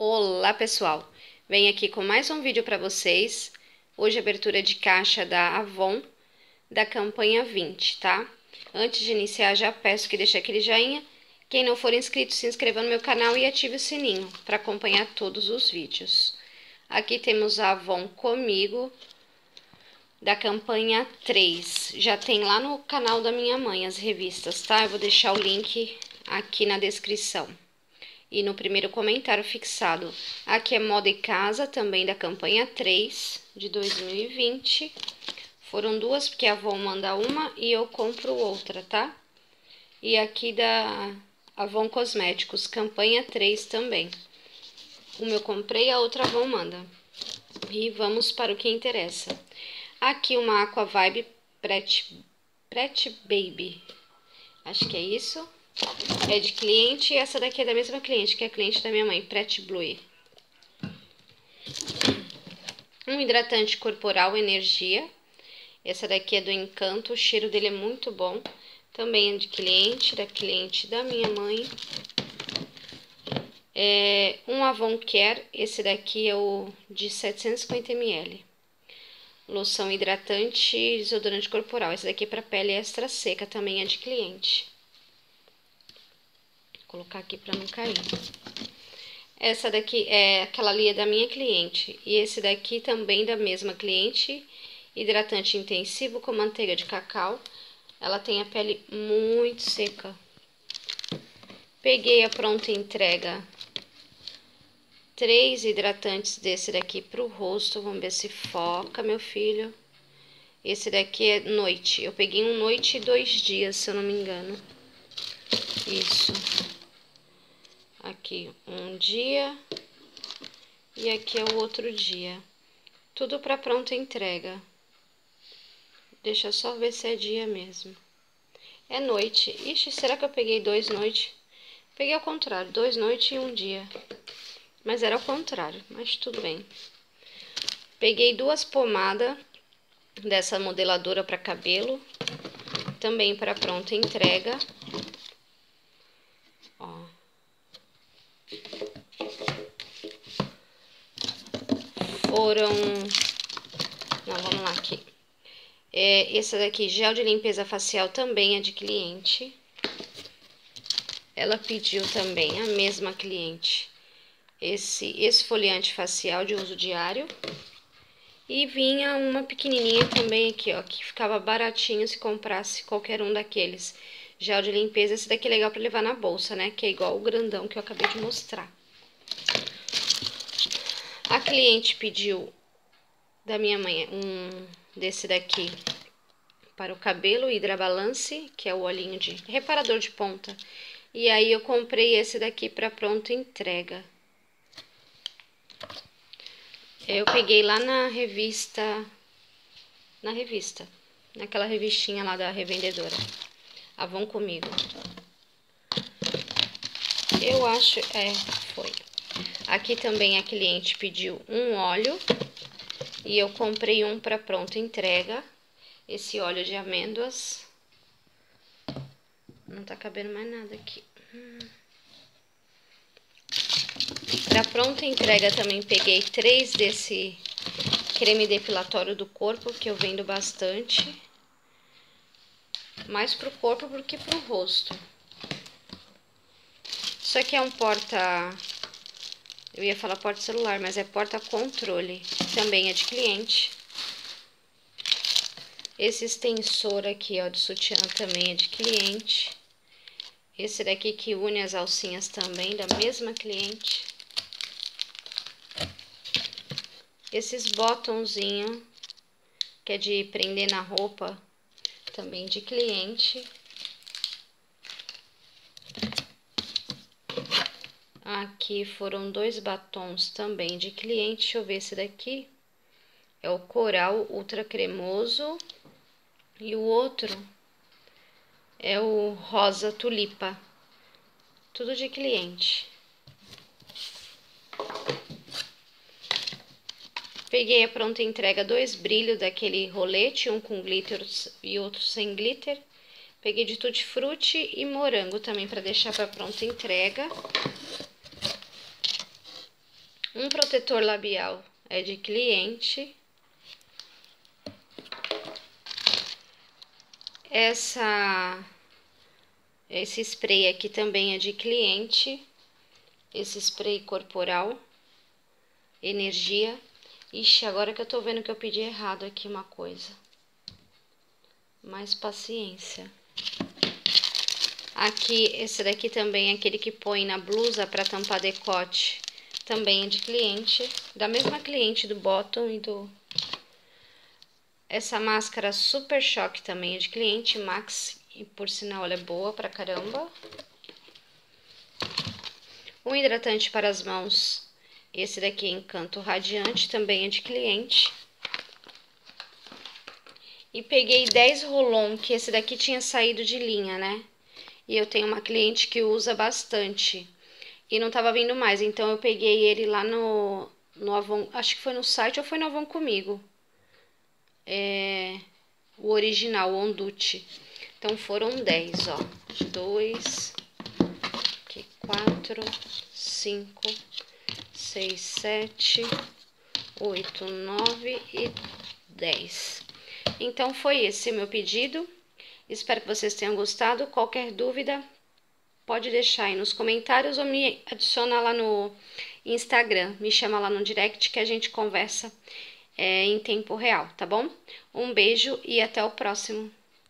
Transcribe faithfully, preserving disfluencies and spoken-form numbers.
Olá pessoal, venho aqui com mais um vídeo para vocês. Hoje abertura de caixa da Avon, da campanha vinte, tá? Antes de iniciar já peço que deixe aquele joinha. Quem não for inscrito, se inscreva no meu canal e ative o sininho para acompanhar todos os vídeos. Aqui temos a Avon Comigo, da campanha três. Já tem lá no canal da minha mãe as revistas, tá? Eu vou deixar o link aqui na descrição. E no primeiro comentário fixado, aqui é Moda e Casa, também da campanha três de dois mil e vinte. Foram duas, porque a Avon manda uma e eu compro outra, tá? E aqui da Avon Cosméticos, campanha três também. Uma eu comprei, a outra a Avon manda. E vamos para o que interessa. Aqui uma Aqua Vibe Pretty, Pretty Baby, acho que é isso. É de cliente, e essa daqui é da mesma cliente, que é a cliente da minha mãe, Pretty Blue. Um hidratante corporal energia. Essa daqui é do Encanto, o cheiro dele é muito bom. Também é de cliente, da cliente da minha mãe. É um Avon Care, esse daqui é o de setecentos e cinquenta mililitros. Loção hidratante e desodorante corporal. Esse daqui é para pele extra seca, também é de cliente. Vou colocar aqui para não cair. Essa daqui é aquela ali é da minha cliente. E esse daqui também da mesma cliente. Hidratante intensivo com manteiga de cacau. Ela tem a pele muito seca. Peguei a pronta entrega. Três hidratantes desse daqui pro rosto. Vamos ver se foca, meu filho. Esse daqui é noite. Eu peguei um noite e dois dias, se eu não me engano. Isso. Aqui um dia e aqui é o outro dia. Tudo para pronta entrega. Deixa eu só ver se é dia mesmo. É noite. Ixi, será que eu peguei dois noites? Peguei ao contrário, dois noites e um dia. Mas era ao contrário, mas tudo bem. Peguei duas pomadas dessa modeladora para cabelo, também para pronta entrega. Ó. Foram, não, vamos lá aqui. É, essa daqui, gel de limpeza facial, também é de cliente. Ela pediu também, a mesma cliente, esse esfoliante facial de uso diário. E vinha uma pequenininha também aqui, ó, que ficava baratinho se comprasse qualquer um daqueles. Gel de limpeza, esse daqui é legal pra levar na bolsa, né? Que é igual o grandão que eu acabei de mostrar. A cliente pediu da minha mãe um desse daqui para o cabelo, Hidra Balance, que é o olhinho de reparador de ponta. E aí eu comprei esse daqui pra pronta entrega. Eu peguei lá na revista, na revista, naquela revistinha lá da revendedora. Avon Comigo. Eu acho... É, foi. Aqui também a cliente pediu um óleo. E eu comprei um para pronta entrega. Esse óleo de amêndoas. Não tá cabendo mais nada aqui. Hum. Para pronta entrega também peguei três desse creme depilatório do corpo, que eu vendo bastante. Mais pro corpo do que pro rosto. Isso aqui é um porta... Eu ia falar porta celular, mas é porta controle. Também é de cliente. Esse extensor aqui, ó, do sutiã também é de cliente. Esse daqui que une as alcinhas também, da mesma cliente. Esses botãozinho, que é de prender na roupa. Também de cliente. Aqui foram dois batons também de cliente. Deixa eu ver esse daqui. É o Coral Ultra Cremoso. E o outro é o Rosa Tulipa. Tudo de cliente. Peguei a pronta entrega dois brilhos daquele rolete, um com glitter e outro sem glitter. Peguei de tutti-frutti e morango também para deixar para pronta entrega. Um protetor labial é de cliente. Essa, esse spray aqui também é de cliente. Esse spray corporal, energia. Ixi, agora que eu tô vendo que eu pedi errado aqui uma coisa. Mais paciência. Aqui, esse daqui também é aquele que põe na blusa pra tampar decote. Também é de cliente, da mesma cliente do bottom e do... Essa máscara Super Choque também é de cliente, Max. E por sinal, ela é boa pra caramba. Um hidratante para as mãos. Esse daqui é Encanto Radiante, também é de cliente. E peguei dez rolon, que esse daqui tinha saído de linha, né? E eu tenho uma cliente que usa bastante. E não tava vindo mais. Então eu peguei ele lá no, no Avon. Acho que foi no site ou foi no Avon comigo. É, o original, o Ondute. Então foram dez, ó. dois, quatro, cinco, seis, sete, oito, nove e dez. Então foi esse meu pedido. Espero que vocês tenham gostado. Qualquer dúvida, pode deixar aí nos comentários ou me adiciona lá no Instagram. Me chama lá no direct que a gente conversa é, em tempo real, tá bom? Um beijo e até o próximo.